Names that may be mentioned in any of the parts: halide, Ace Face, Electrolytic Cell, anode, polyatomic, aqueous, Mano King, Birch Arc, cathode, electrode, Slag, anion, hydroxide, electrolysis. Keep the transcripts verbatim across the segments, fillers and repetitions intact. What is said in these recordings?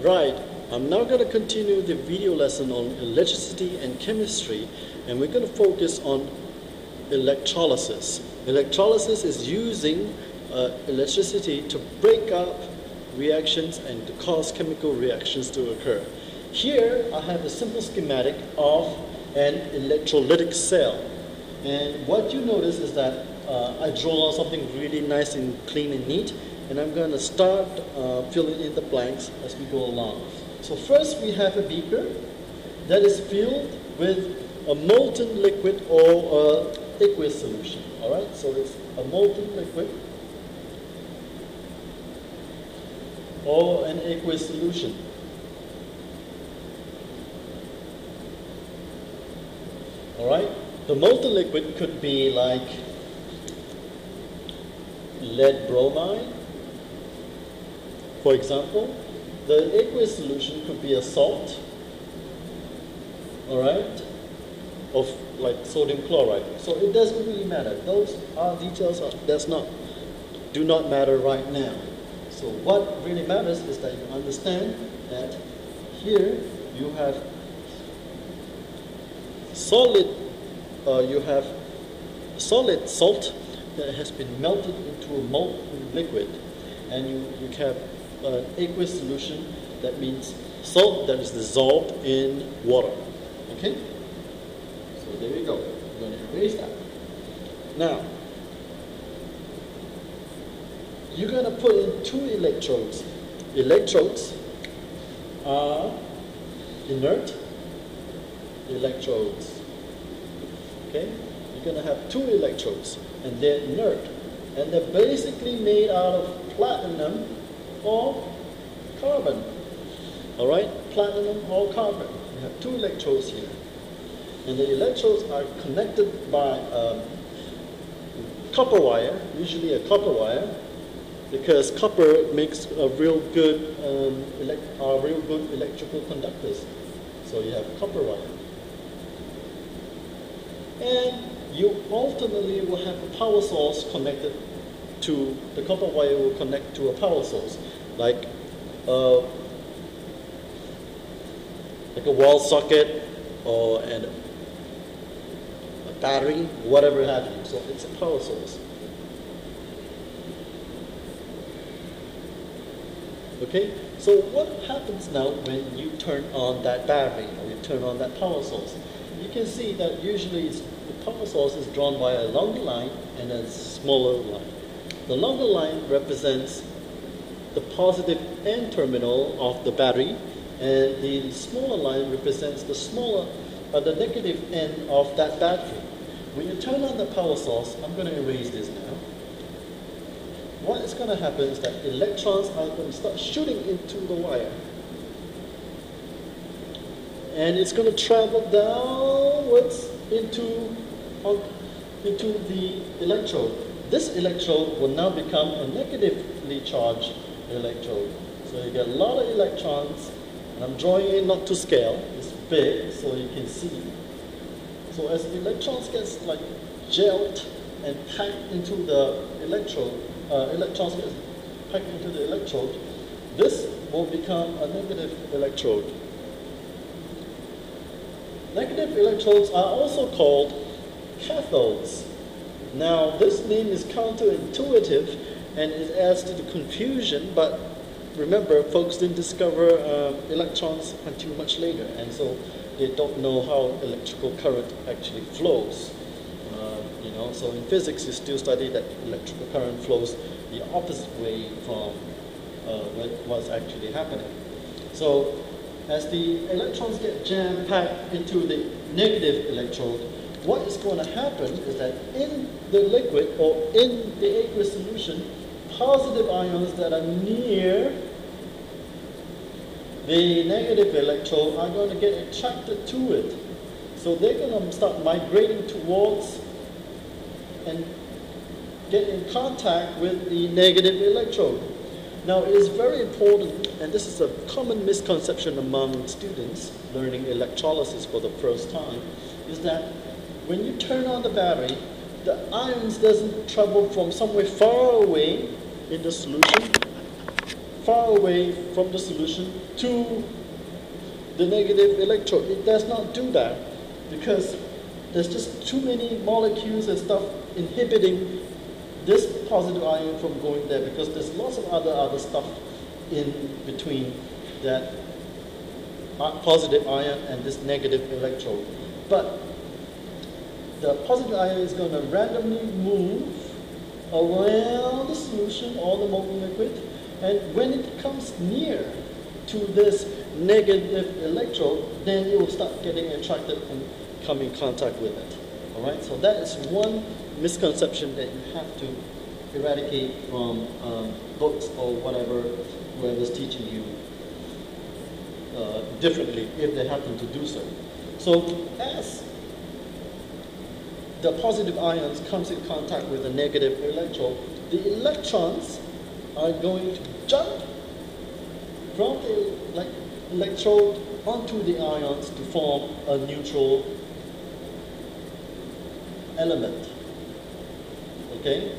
Right, I'm now going to continue the video lesson on electricity and chemistry, and we're going to focus on electrolysis. Electrolysis is using uh, electricity to break up reactions and to cause chemical reactions to occur. Here I have a simple schematic of an electrolytic cell, and what you notice is that uh, I draw out something really nice and clean and neat. And I'm going to start uh, filling in the blanks as we go along. So first we have a beaker that is filled with a molten liquid or a aqueous solution. All right, so it's a molten liquid or an aqueous solution. All right, the molten liquid could be like lead bromide. For example, the aqueous solution could be a salt, all right, of like sodium chloride. So it doesn't really matter. Those are details are that's not do not matter right now. So what really matters is that you understand that here you have solid, uh, you have solid salt that has been melted into a molten liquid, and you you have an aqueous solution, that means salt that is dissolved in water. Okay? So there we go. I'm going to erase that. Now, you're going to put in two electrodes. Electrodes are inert electrodes. Okay? You're going to have two electrodes, and they're inert. And they're basically made out of platinum or carbon. All right, platinum or carbon. We have two electrodes here, and the electrodes are connected by um, copper wire, usually a copper wire, because copper makes a real good, um, elect are real good electrical conductors. So you have copper wire, and you ultimately will have a power source connected to the copper wire will connect to a power source, like uh, like a wall socket or an, a battery, whatever have you. So it's a power source. Okay. So what happens now when you turn on that battery or you turn on that power source? You can see that usually it's, the power source is drawn by a longer line and a smaller line. The longer line represents the positive end terminal of the battery, and the smaller line represents the smaller, uh, the negative end of that battery. When you turn on the power source, I'm going to erase this now. What is going to happen is that electrons are going to start shooting into the wire, and it's going to travel downwards into, into the electrode. This electrode will now become a negatively charged electrode. So you get a lot of electrons, and I'm drawing it not to scale. It's big, so you can see. So as the electrons gets like gelled and packed into the electrode, uh, electrons get packed into the electrode, this will become a negative electrode. Negative electrodes are also called cathodes. Now, this name is counterintuitive, and it adds to the confusion, but remember, folks didn't discover uh, electrons until much later, and so they don't know how electrical current actually flows. Uh, you know, so in physics, you still study that electrical current flows the opposite way from uh, what was actually happening. So, as the electrons get jam-packed into the negative electrode, what is going to happen is that in the liquid or in the aqueous solution, positive ions that are near the negative electrode are going to get attracted to it. So they're going to start migrating towards and get in contact with the negative electrode. Now it is very important, and this is a common misconception among students learning electrolysis for the first time, is that when you turn on the battery, the ions doesn't travel from somewhere far away in the solution far away from the solution to the negative electrode. It does not do that because there's just too many molecules and stuff inhibiting this positive ion from going there, because there's lots of other other stuff in between that positive ion and this negative electrode. But the positive ion is going to randomly move around the solution or the molten liquid, and when it comes near to this negative electrode, then it will start getting attracted and come in contact with it. Alright, so that is one misconception that you have to eradicate from um, books or whatever, whoever's teaching you uh, differently, if they happen to do so. So as the positive ions comes in contact with the negative electrode, the electrons are going to jump from the like, electrode onto the ions to form a neutral element. Okay?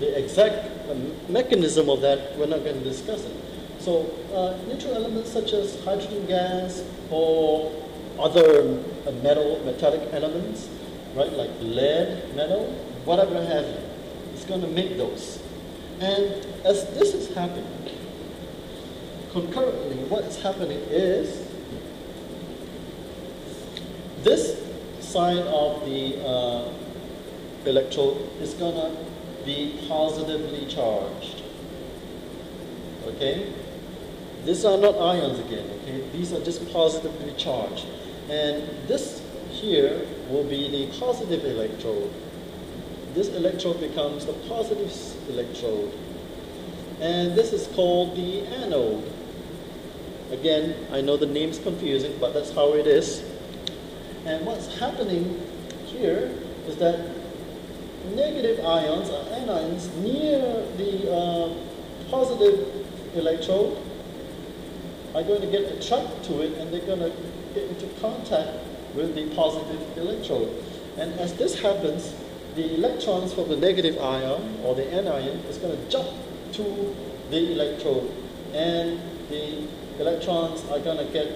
The exact um, mechanism of that, we're not going to discuss it. So uh, neutral elements such as hydrogen gas or other uh, metal, metallic elements, right, like lead, metal, whatever have you. It's going to make those. And as this is happening, concurrently, what is happening is this side of the uh, electrode is going to be positively charged. Okay? These are not ions again, okay? These are just positively charged. And this here will be the positive electrode. This electrode becomes the positive electrode. And this is called the anode. Again, I know the name's confusing, but that's how it is. And what's happening here is that negative ions or anions near the uh, positive electrode are going to get attracted to it, and they're going to get into contact with the positive electrode. And as this happens, the electrons from the negative ion or the anion is going to jump to the electrode, and the electrons are going to get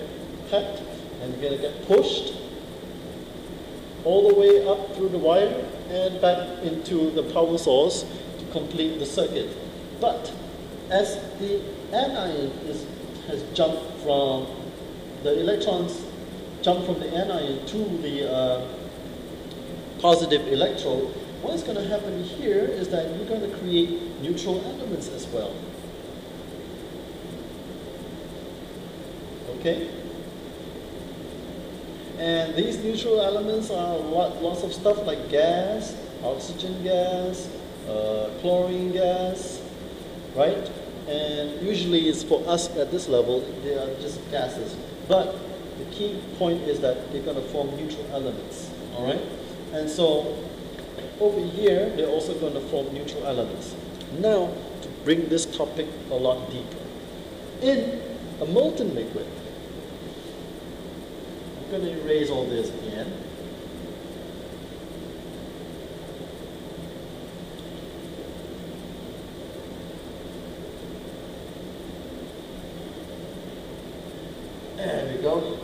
packed and going to get pushed all the way up through the wire and back into the power source to complete the circuit. But as the anion is, has jumped from the electrons jump from the anion to the uh, positive electrode, what's going to happen here is that you're going to create neutral elements as well. Okay? And these neutral elements are lot, lots of stuff like gas, oxygen gas, uh, chlorine gas, right? And usually it's for us at this level, they are just gases. But the key point is that they're going to form neutral elements, all right? And so over here, they're also going to form neutral elements. Now, to bring this topic a lot deeper. In a molten liquid, I'm going to erase all this again. There we go.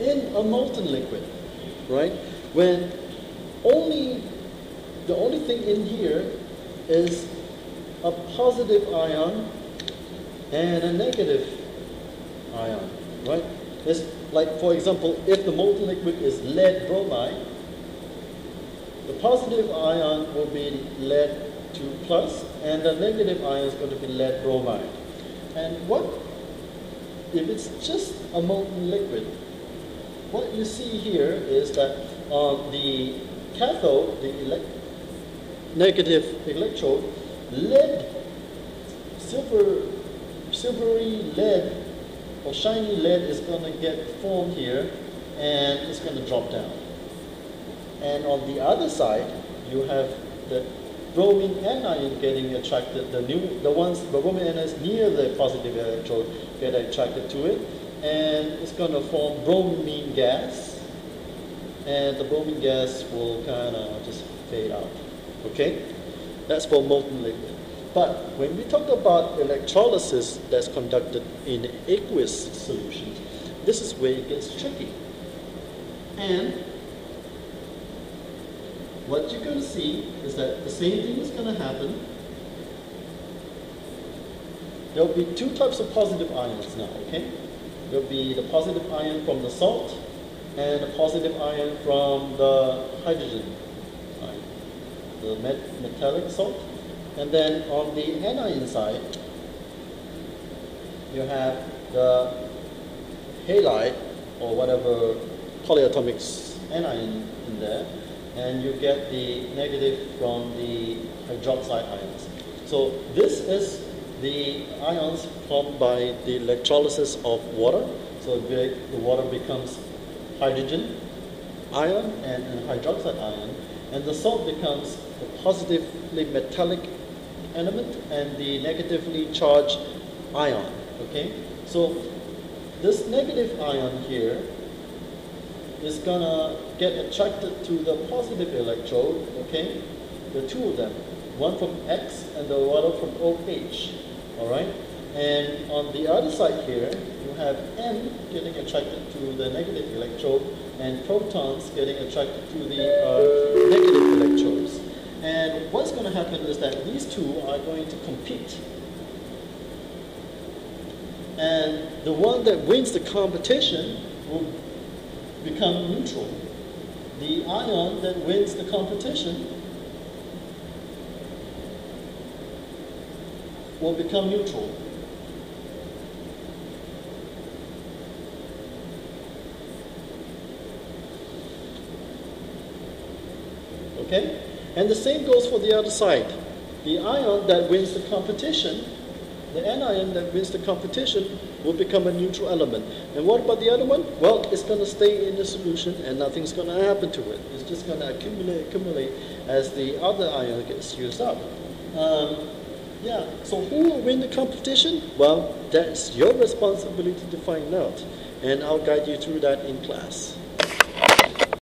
In a molten liquid, right? When only the only thing in here is a positive ion and a negative ion, right? It's like, for example, if the molten liquid is lead bromide, the positive ion will be lead two plus, and the negative ion is going to be lead bromide. And what if it's just a molten liquid? What you see here is that on the cathode, the elect negative electrode, lead, silver, silvery lead or shiny lead is going to get formed here, and it's going to drop down. And on the other side, you have the bromine anion getting attracted, the new, the ones, the bromine anions near the positive electrode get attracted to it, and it's going to form bromine gas, and the bromine gas will kind of just fade out. Okay? That's for molten liquid. But when we talk about electrolysis that's conducted in aqueous solutions, this is where it gets tricky. And what you're going to see is that the same thing is going to happen. There will be two types of positive ions now, okay? There will be the positive ion from the salt and the positive ion from the hydrogen, right? The met metallic salt. And then on the anion side, you have the halide or whatever polyatomic anion in there. And you get the negative from the hydroxide ions. So this is the ions formed by the electrolysis of water. So the water becomes hydrogen ion and an hydroxide ion. And the salt becomes the positively metallic element and the negatively charged ion. Okay? So this negative ion here is gonna get attracted to the positive electrode, okay? The two of them, one from X and the other from O H, all right? And on the other side here, you have N getting attracted to the negative electrode and protons getting attracted to the uh, negative electrodes. And what's gonna happen is that these two are going to compete. And the one that wins the competition will become neutral. The ion that wins the competition will become neutral. Okay? And the same goes for the other side. The ion that wins the competition, the anion that wins the competition, will become a neutral element. And what about the other one? Well, it's going to stay in the solution and nothing's going to happen to it. It's just going to accumulate, accumulate as the other ion gets used up. Um, yeah, so who will win the competition? Well, that's your responsibility to find out. And I'll guide you through that in class.